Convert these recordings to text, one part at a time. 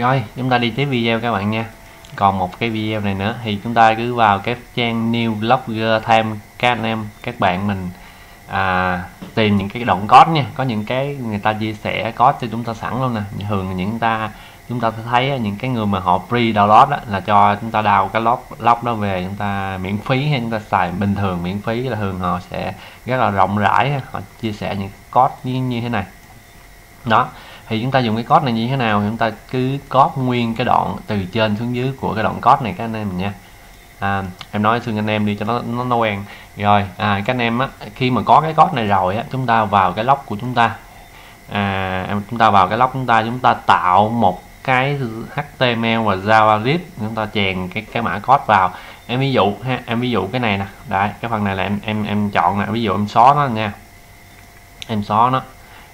Rồi chúng ta đi tiếp video các bạn nha. Còn một cái video này nữa thì chúng ta cứ vào cái trang New Blogger Time các anh em, các bạn mình tìm những cái đoạn code nha, có những cái người ta chia sẻ code cho chúng ta sẵn luôn nè. Thường những ta chúng ta thấy những cái người mà họ free download đó, là cho chúng ta đào cái log đó về chúng ta miễn phí hay chúng ta xài bình thường miễn phí, là thường họ sẽ rất là rộng rãi, họ chia sẻ những code như thế này đó. Thì chúng ta dùng cái code này như thế nào, chúng ta cứ copy nguyên cái đoạn từ trên xuống dưới của cái đoạn code này các anh em mình nha. Em nói xương anh em đi cho nó quen rồi. Các anh em á, khi mà có cái code này rồi á, chúng ta vào cái log của chúng ta, chúng ta vào cái log chúng ta tạo một cái HTML và JavaScript, chúng ta chèn cái mã code vào. Em ví dụ ha, em ví dụ cái này nè, đấy cái phần này là em chọn nè, ví dụ em xóa nó nha, em xóa nó,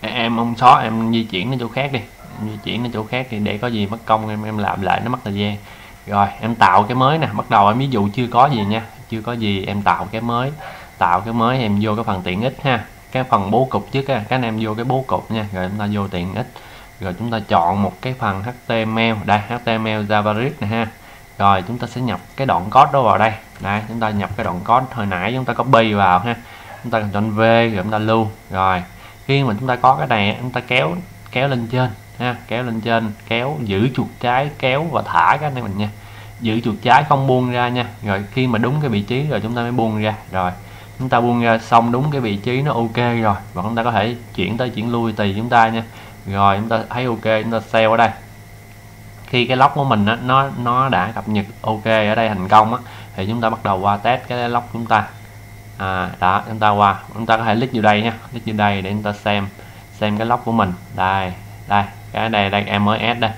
em không xóa, em di chuyển đến chỗ khác đi, em di chuyển đến chỗ khác thì để có gì mất công em làm lại nó mất thời gian. Rồi em tạo cái mới nè, bắt đầu em ví dụ chưa có gì nha, chưa có gì em tạo cái mới, em vô cái phần tiện ích ha, cái phần bố cục trước các anh em vô cái bố cục nha, rồi chúng ta vô tiện ích, rồi chúng ta chọn một cái phần HTML, đây HTML JavaScript này ha, rồi chúng ta sẽ nhập cái đoạn code đó vào đây, đây chúng ta nhập cái đoạn code hồi nãy chúng ta copy vào ha, chúng ta chọn V rồi chúng ta lưu. Rồi khi mà chúng ta có cái này chúng ta kéo lên trên ha, kéo lên trên, kéo giữ chuột trái kéo và thả cái này mình nha, giữ chuột trái không buông ra nha. Rồi khi mà đúng cái vị trí rồi chúng ta mới buông ra, rồi chúng ta buông ra xong đúng cái vị trí nó ok rồi, và chúng ta có thể chuyển tới chuyển lui tùy chúng ta nha. Rồi chúng ta thấy ok, chúng ta save ở đây. Khi cái log của mình đó, nó đã cập nhật ok ở đây thành công đó, thì chúng ta bắt đầu qua test cái log chúng ta. Đó chúng ta qua, chúng ta có thể click vô đây nha, click vô đây để chúng ta xem cái log của mình. Đây đây cái này đây em mới add đây.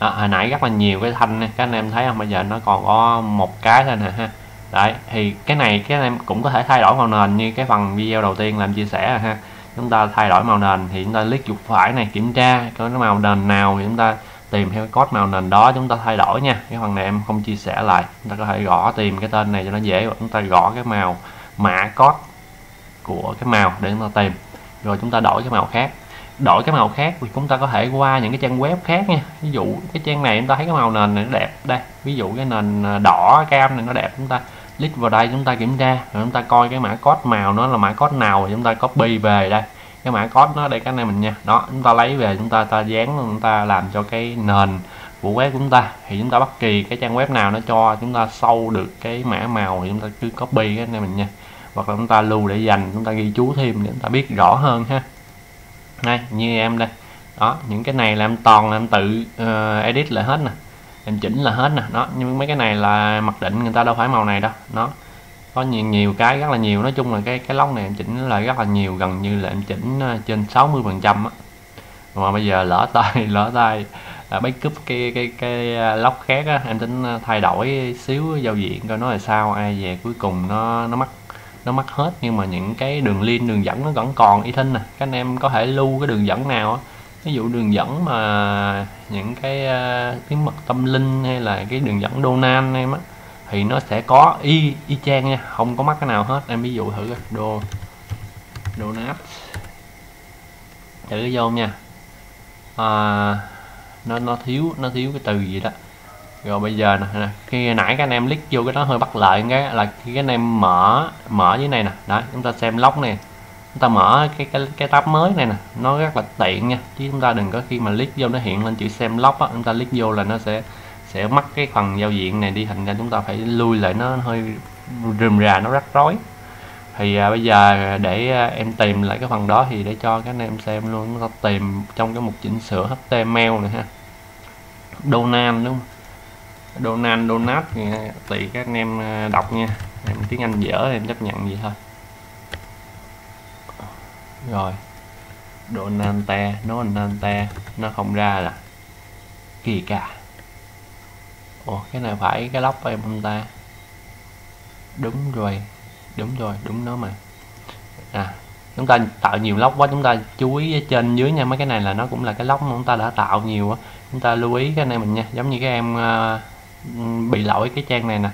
Hồi nãy rất là nhiều cái thanh này, các anh em thấy không, bây giờ nó còn có một cái thôi nè ha. Đấy thì cái này các anh em cũng có thể thay đổi màu nền như cái phần video đầu tiên làm chia sẻ rồi ha. Chúng ta thay đổi màu nền thì chúng ta click chuột phải này, kiểm tra coi nó màu nền nào thì chúng ta tìm theo code màu nền đó chúng ta thay đổi nha. Cái phần này em không chia sẻ lại, chúng ta có thể gõ tìm cái tên này cho nó dễ, chúng ta gõ cái màu mã code của cái màu để chúng ta tìm. Rồi chúng ta đổi cái màu khác, thì chúng ta có thể qua những cái trang web khác nha. Ví dụ cái trang này chúng ta thấy cái màu nền này nó đẹp đây, ví dụ cái nền đỏ cam này nó đẹp, chúng ta click vào đây chúng ta kiểm tra, rồi chúng ta coi cái mã code màu nó là mã code nào, rồi chúng ta copy về đây cái mã code nó đây cái này mình nha. Đó chúng ta lấy về chúng ta dán, chúng ta làm cho cái nền của web của chúng ta. Thì chúng ta bất kỳ cái trang web nào nó cho chúng ta sâu được cái mã màu thì chúng ta cứ copy cái này mình nha, hoặc là chúng ta lưu để dành, chúng ta ghi chú thêm để chúng ta biết rõ hơn ha. Đây như em đây đó, những cái này là em toàn là em tự edit lại hết nè, em chỉnh là hết nè đó. Nhưng mấy cái này là mặc định, người ta đâu phải màu này đâu, nó có nhiều cái rất là nhiều. Nói chung là cái log này em chỉnh lại rất là nhiều, gần như là em chỉnh trên 60% á. Mà bây giờ lỡ tay backup cái log khác á, em tính thay đổi xíu giao diện coi nó là sao, ai về cuối cùng nó mất hết. Nhưng mà những cái đường link đường dẫn nó vẫn còn y thinh nè, các anh em có thể lưu cái đường dẫn nào á, ví dụ đường dẫn mà những cái tiếng mật tâm linh hay là cái đường dẫn Donan em á, thì nó sẽ có y chang nha, không có mắc cái nào hết. Em ví dụ thử Donat thử vô nha, nó thiếu cái từ gì đó. Rồi bây giờ nè, khi nãy các anh em click vô cái nó hơi bắt lại, cái là khi các anh em mở dưới này nè, đó chúng ta xem log này, chúng ta mở cái tab mới này nè, nó rất là tiện nha. Chứ chúng ta đừng có khi mà click vô nó hiện lên chữ xem log á, chúng ta click vô là nó sẽ mất cái phần giao diện này đi, thành ra chúng ta phải lui lại, nó hơi rườm rà, nó rắc rối. Thì bây giờ để em tìm lại cái phần đó thì để cho các anh em xem luôn. Chúng ta tìm trong cái mục chỉnh sửa HTML này ha, Donan đúng không? Donat thì tùy các anh em đọc nha, em tiếng Anh dở em chấp nhận gì thôi. Rồi Donante, nó không ra là kỳ cả. Ủa cái này phải cái lóc em không ta? Đúng rồi, đúng nó mà. Chúng ta tạo nhiều lóc quá, chúng ta chú ý ở trên dưới nha, mấy cái này là nó cũng là cái lóc mà chúng ta đã tạo nhiều quá, chúng ta lưu ý cái này mình nha. Giống như các em bị lỗi cái trang này nè,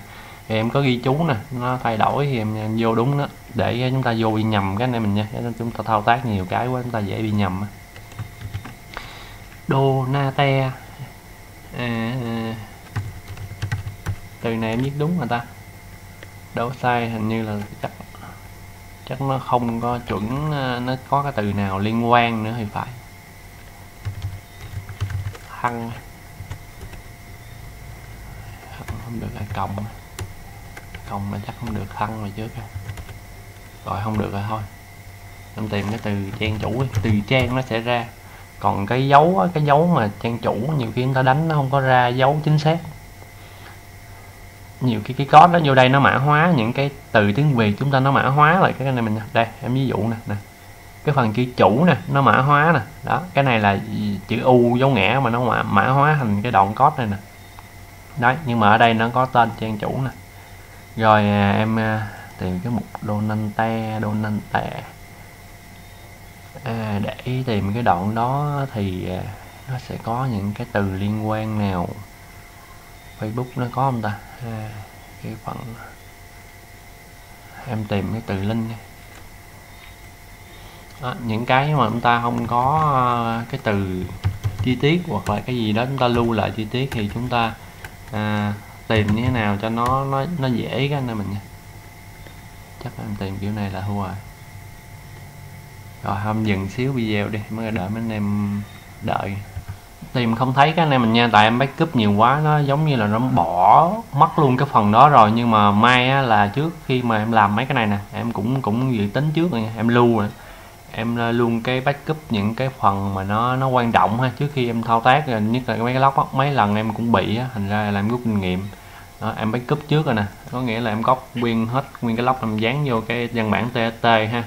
thì em có ghi chú nè, nó thay đổi thì em vô đúng đó, để chúng ta vô bị nhầm cái này mình nha, để chúng ta thao tác nhiều cái quá chúng ta dễ bị nhầm. Donate Từ này em viết đúng mà ta, đâu sai, hình như là chắc nó không có chuẩn, nó có cái từ nào liên quan nữa thì phải. Thăng không được, là cộng là chắc không được, thăng mà trước rồi không được rồi thôi. Em tìm cái từ trang chủ, từ trang nó sẽ ra, còn cái dấu á, cái dấu mà trang chủ nhiều khi người ta đánh nó không có ra dấu chính xác, nhiều khi cái code nó vô đây nó mã hóa những cái từ tiếng Việt chúng ta, nó mã hóa lại cái này mình đây. Em ví dụ nè, cái phần chữ chủ nè nó mã hóa nè, đó cái này là chữ U dấu ngã mà nó mã hóa thành cái đoạn code này nè, đấy. Nhưng mà ở đây nó có tên trang chủ nè, rồi em tìm cái mục Donante để tìm cái đoạn đó thì nó sẽ có những cái từ liên quan nào. Facebook nó có không ta? Cái phần em tìm cái từ link đó, những cái mà chúng ta không có cái từ chi tiết hoặc là cái gì đó chúng ta lưu lại chi tiết thì chúng ta tìm như thế nào cho nó dễ. Cái này mình chắc em tìm kiểu này là thua rồi. Rồi hôm dừng xíu video đi, mới đợi mấy anh em đợi. Tìm không thấy cái này mình nha, tại em backup nhiều quá nó giống như là nó bỏ mất luôn cái phần đó rồi. Nhưng mà mai á, là trước khi mà em làm mấy cái này nè, em cũng dự tính trước rồi nha. Em lưu nè, em luôn cái backup những cái phần mà nó quan trọng ha, trước khi em thao tác, nhất là mấy cái lóc á, mấy lần em cũng bị á, thành ra là em rút kinh nghiệm. Đó, em backup trước rồi nè, có nghĩa là em copy nguyên hết nguyên cái lóc, em dán vô cái văn bản TXT ha.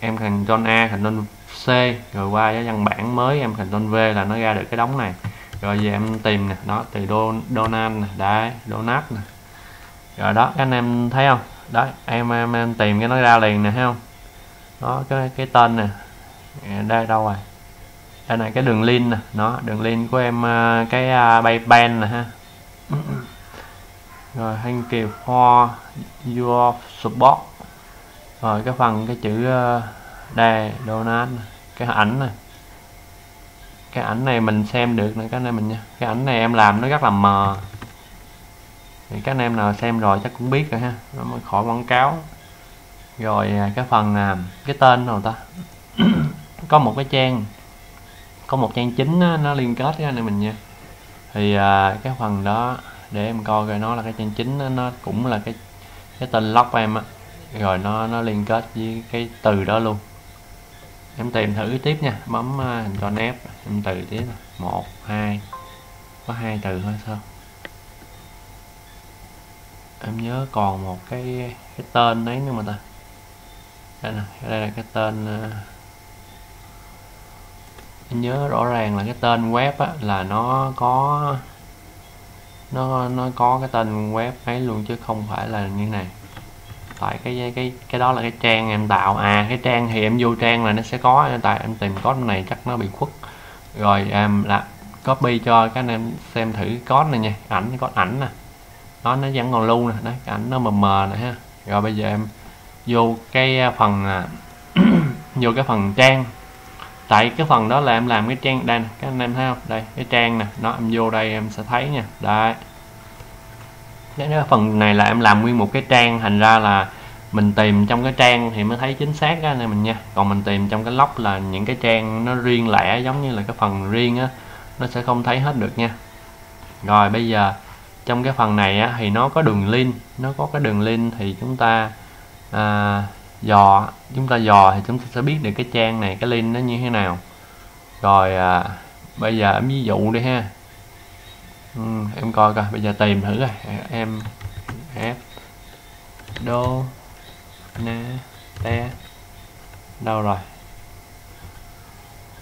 Em thành John A, thành John C, rồi qua cái văn bản mới em thành John V là nó ra được cái đống này. Rồi về em tìm nè, đó từ Donald nè, đấy, Donald nè. Rồi đó, các anh em thấy không? Đó, em tìm cái nó ra liền nè, thấy không? Đó, cái tên nè. Đây đâu rồi? Đây này, cái đường link nè, nó đường link của em cái PayPal nè ha. Rồi thank you for your support. Rồi cái phần cái chữ đây Donald, cái ảnh này, cái ảnh này mình xem được nè, cái này mình nha, cái ảnh này em làm nó rất là mờ thì các anh em nào xem rồi chắc cũng biết rồi ha, nó mới khỏi quảng cáo. Rồi cái phần là cái tên nào ta có một cái trang, có một trang chính đó, nó liên kết cái này mình nha, thì cái phần đó để em coi rồi, nó là cái trang chính đó, nó cũng là cái tên log em á, rồi nó liên kết với cái từ đó luôn. Em tìm thử tiếp nha, bấm hình tròn F em từ tiếp 1, 2, có 2 từ thôi sao em nhớ, còn một cái tên đấy nữa mà ta. Đây nè, đây là cái tên, em nhớ rõ ràng là cái tên web á, là nó có cái tên web ấy luôn chứ không phải là như này. Tại cái đó là cái trang em tạo, cái trang thì em vô trang là nó sẽ có, tại em tìm code này chắc nó bị khuất rồi, em là copy cho các anh em xem thử code này nha. Ảnh, có ảnh nè, nó vẫn còn lưu nè, đấy cái ảnh nó mờ nè ha. Rồi bây giờ em vô cái phần vô cái phần trang, tại cái phần đó là em làm cái trang đây nè, các anh em thấy không, đây cái trang nè, nó em vô đây em sẽ thấy nha. Đây cái phần này là em làm nguyên một cái trang, thành ra là mình tìm trong cái trang thì mới thấy chính xác cái này mình nha. Còn mình tìm trong cái log là những cái trang nó riêng lẻ, giống như là cái phần riêng á, nó sẽ không thấy hết được nha. Rồi bây giờ trong cái phần này á, thì nó có đường link, nó có cái đường link thì chúng ta dò thì chúng ta sẽ biết được cái trang này cái link nó như thế nào. Rồi bây giờ em ví dụ đi ha. Em coi bây giờ tìm thử rồi, em Donate đâu rồi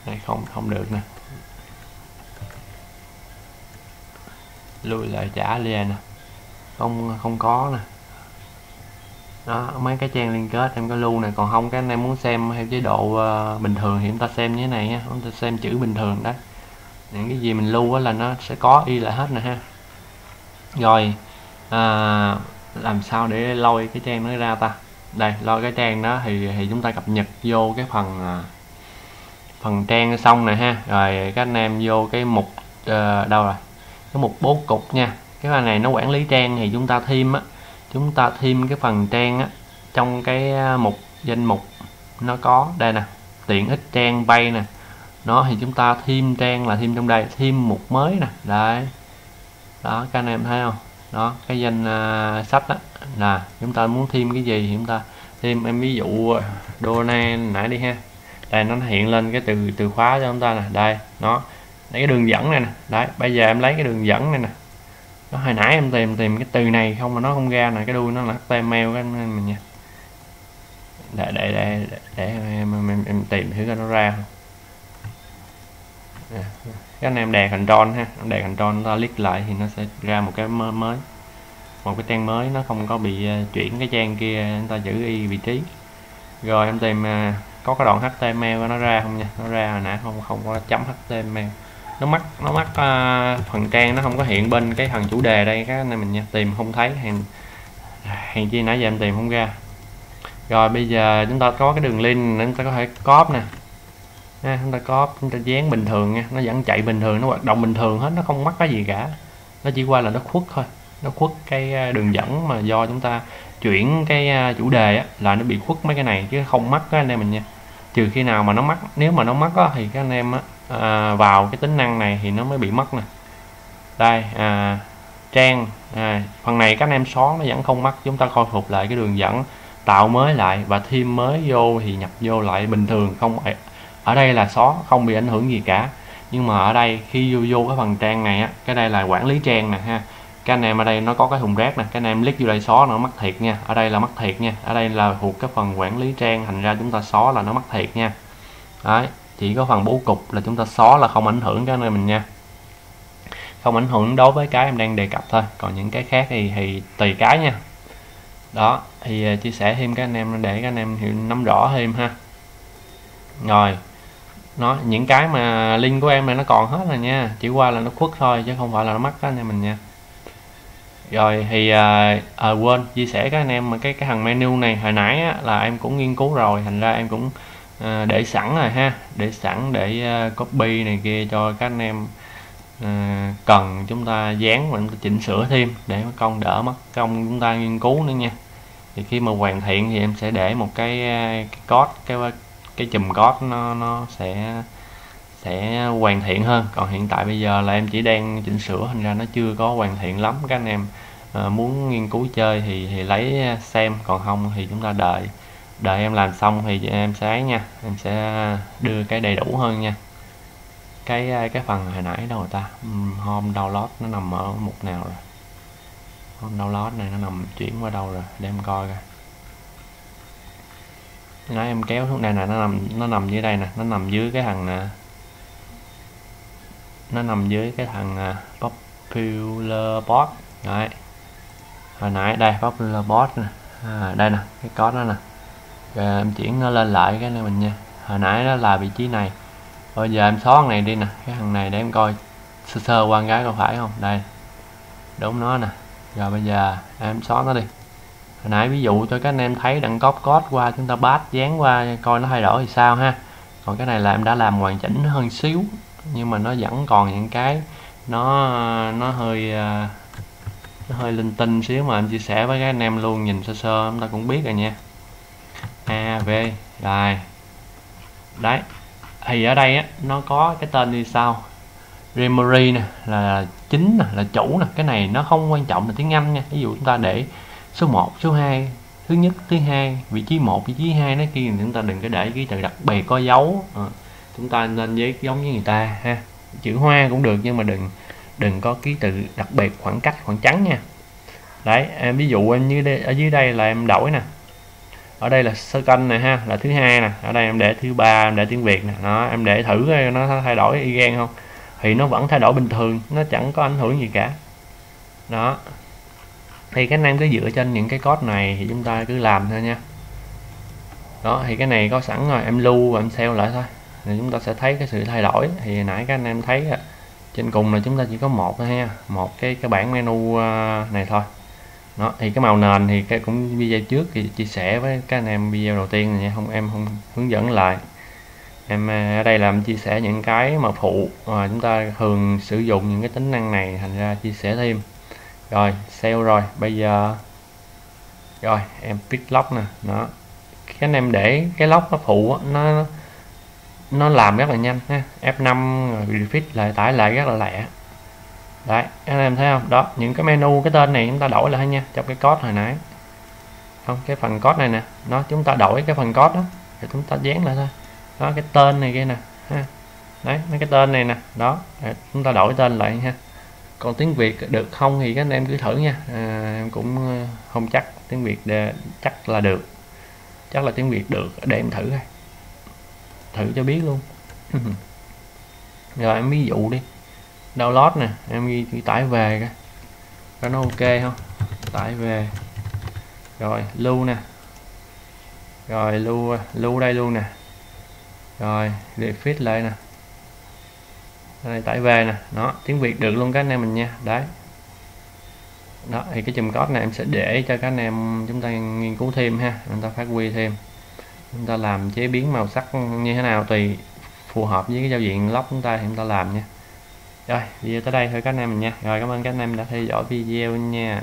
này, không được nè, lùi lại trả liền nè, không có nè. Đó, mấy cái trang liên kết em có lưu này, còn không các anh em muốn xem theo chế độ bình thường thì chúng ta xem như thế này nha, chúng ta xem chữ bình thường đấy. Những cái gì mình lưu á là nó sẽ có y lại hết nè ha. Rồi làm sao để lôi cái trang nó ra ta? Đây, lôi cái trang đó thì chúng ta cập nhật vô cái phần trang xong nè ha. Rồi các anh em vô cái mục đâu rồi, cái mục bố cục nha. Cái phần này nó quản lý trang thì chúng ta thêm á, chúng ta thêm cái phần trang á trong cái mục danh mục nó có đây nè, tiện ích trang vay nè, nó thì chúng ta thêm trang là thêm trong đây, thêm mục mới nè đấy. Đó các anh em thấy không, đó cái danh sách đó là chúng ta muốn thêm cái gì thì chúng ta thêm. Em ví dụ Dona nãy đi ha, đây nó hiện lên cái từ khóa cho chúng ta nè, đây nó lấy cái đường dẫn này nè, đấy bây giờ em lấy cái đường dẫn này nè, nó hồi nãy em tìm cái từ này không mà nó không ra nè, cái đuôi nó là HTML cái mình nha, để em tìm thử cho nó ra không. Các anh em đè Ctrl ha, đè Ctrl chúng ta click lại thì nó sẽ ra một cái mới, một cái trang mới, nó không có bị chuyển cái trang kia, chúng ta giữ y vị trí. Rồi em tìm có cái đoạn HTML nó ra không nha, nó ra hồi nãy không có chấm HTML, nó mắc phần trang nó không có hiện bên cái phần chủ đề đây các anh em mình nha, tìm không thấy, hèn chi nãy giờ em tìm không ra. Rồi bây giờ chúng ta có cái đường link để chúng ta có thể copy nè. Ha, chúng ta có dán bình thường nha, nó vẫn chạy bình thường, nó hoạt động bình thường hết, nó không mắc cái gì cả, nó chỉ qua là nó khuất thôi, nó khuất cái đường dẫn mà do chúng ta chuyển cái chủ đề á, là nó bị khuất mấy cái này chứ không mắc các anh em mình nha. Trừ khi nào mà nó mắc, nếu mà nó mắc á, thì các anh em á, vào cái tính năng này thì nó mới bị mất nè. Đây trang phần này các anh em xóa nó vẫn không mắc, chúng ta khôi phục lại cái đường dẫn, tạo mới lại và thêm mới vô thì nhập vô lại bình thường, không ở đây là xóa không bị ảnh hưởng gì cả. Nhưng mà ở đây khi vô cái phần trang này á, cái đây là quản lý trang nè ha, cái anh em ở đây nó có cái thùng rác nè, cái anh em click vô đây xóa nó mất thiệt nha, ở đây là mất thiệt nha, ở đây là thuộc cái phần quản lý trang, thành ra chúng ta xóa là nó mất thiệt nha. Đấy, chỉ có phần bố cục là chúng ta xóa là không ảnh hưởng cái nơi mình nha, không ảnh hưởng đối với cái em đang đề cập thôi, còn những cái khác thì tùy cái nha. Đó thì chia sẻ thêm các anh em để các anh em hiểu nắm rõ thêm ha. Rồi nó những cái mà link của em này nó còn hết rồi nha, chỉ qua là nó khuất thôi chứ không phải là nó mắc anh em mình nha. Rồi thì quên chia sẻ các anh em mà cái thằng menu này hồi nãy á, là em cũng nghiên cứu rồi, thành ra em cũng để sẵn rồi ha, để sẵn để copy này kia cho các anh em cần chúng ta dán và chúng ta chỉnh sửa thêm để con đỡ mất công chúng ta nghiên cứu nữa nha. Thì khi mà hoàn thiện thì em sẽ để một cái code, cái chùm code nó sẽ hoàn thiện hơn. Còn hiện tại bây giờ là em chỉ đang chỉnh sửa, thành ra nó chưa có hoàn thiện lắm. Các anh em muốn nghiên cứu chơi thì lấy xem, còn không thì chúng ta đợi em làm xong thì em sẽ nha, em sẽ đưa cái đầy đủ hơn nha. Cái phần hồi nãy đâu rồi ta, home download nó nằm ở mục nào rồi, home download này nó nằm chuyển qua đâu rồi, để em coi coi. Nãy em kéo xuống đây nè, nó nằm dưới đây nè, nó nằm dưới cái thằng popular bot đấy hồi nãy, đây popular bot nè, đây nè cái code đó nè. Rồi em chuyển nó lên lại cái này mình nha, hồi nãy nó là vị trí này, bây giờ em xóa này đi nè, cái thằng này để em coi sơ qua cái có phải không, đây đúng nó nè. Rồi bây giờ em xóa nó đi, hồi nãy ví dụ cho các anh em thấy, đặng copy code qua chúng ta paste dán qua coi nó thay đổi thì sao ha. Còn cái này là em đã làm hoàn chỉnh hơn xíu, nhưng mà nó vẫn còn những cái nó hơi linh tinh xíu mà em chia sẻ với các anh em luôn, nhìn sơ sơ chúng ta cũng biết rồi nha. A V rồi đấy, thì ở đây á, nó có cái tên như sau, Remory nè là chính nè, là chủ nè, cái này nó không quan trọng là tiếng Anh nha. Ví dụ chúng ta để số 1, số 2, thứ nhất, thứ hai, vị trí 1, vị trí 2 nó kia, chúng ta đừng có để ký tự đặc biệt có dấu, chúng ta nên giấy giống với người ta ha. Chữ hoa cũng được nhưng mà đừng có ký tự đặc biệt, khoảng cách, khoảng trắng nha. Đấy em ví dụ em như đây, ở dưới đây là em đổi nè, ở đây là second này ha, là thứ hai nè, ở đây em để thứ ba, em để tiếng Việt nè, nó em để thử nó thay đổi y gan không, thì nó vẫn thay đổi bình thường, nó chẳng có ảnh hưởng gì cả. Đó thì các anh em cứ dựa trên những cái code này thì chúng ta cứ làm thôi nha. Đó thì cái này có sẵn rồi, em lưu và em save lại thôi, thì chúng ta sẽ thấy cái sự thay đổi. Thì nãy các anh em thấy trên cùng là chúng ta chỉ có một thôi ha, một cái bảng menu này thôi. Đó thì cái màu nền thì cái cũng video trước thì chia sẻ với các anh em video đầu tiên này nha, không em không hướng dẫn lại. Em ở đây làm chia sẻ những cái mà phụ mà chúng ta thường sử dụng những cái tính năng này, thành ra chia sẻ thêm. Rồi sale rồi, bây giờ rồi em pick lock nè, nó cái em để cái lock nó phụ nó làm rất là nhanh ha. F5 refresh lại, tải lại rất là lẹ đấy. Anh em thấy không đó, những cái menu cái tên này chúng ta đổi lại nha, trong cái code hồi nãy không, cái phần code này nè, nó chúng ta đổi cái phần code đó rồi chúng ta dán lại thôi đó, cái tên này kia nè ha, đấy mấy cái tên này nè đó để chúng ta đổi tên lại ha. Còn tiếng Việt được không thì các anh em cứ thử nha, em cũng không chắc tiếng Việt chắc là được, chắc là tiếng Việt được, để em thử thôi, thử cho biết luôn. Rồi em ví dụ đi, download nè, em ghi chữ tải về coi có nó ok không, tải về rồi lưu nè, rồi lưu đây luôn nè, rồi refresh lại nè, đây, tải về nè, nó tiếng Việt được luôn các anh em mình nha. Đấy đó, thì cái chùm code này em sẽ để cho các anh em chúng ta nghiên cứu thêm ha, chúng ta phát huy thêm, chúng ta làm chế biến màu sắc như thế nào tùy phù hợp với cái giao diện lóc chúng ta thì chúng ta làm nha. Rồi video tới đây thôi các anh em mình nha. Rồi cảm ơn các anh em đã theo dõi video nha.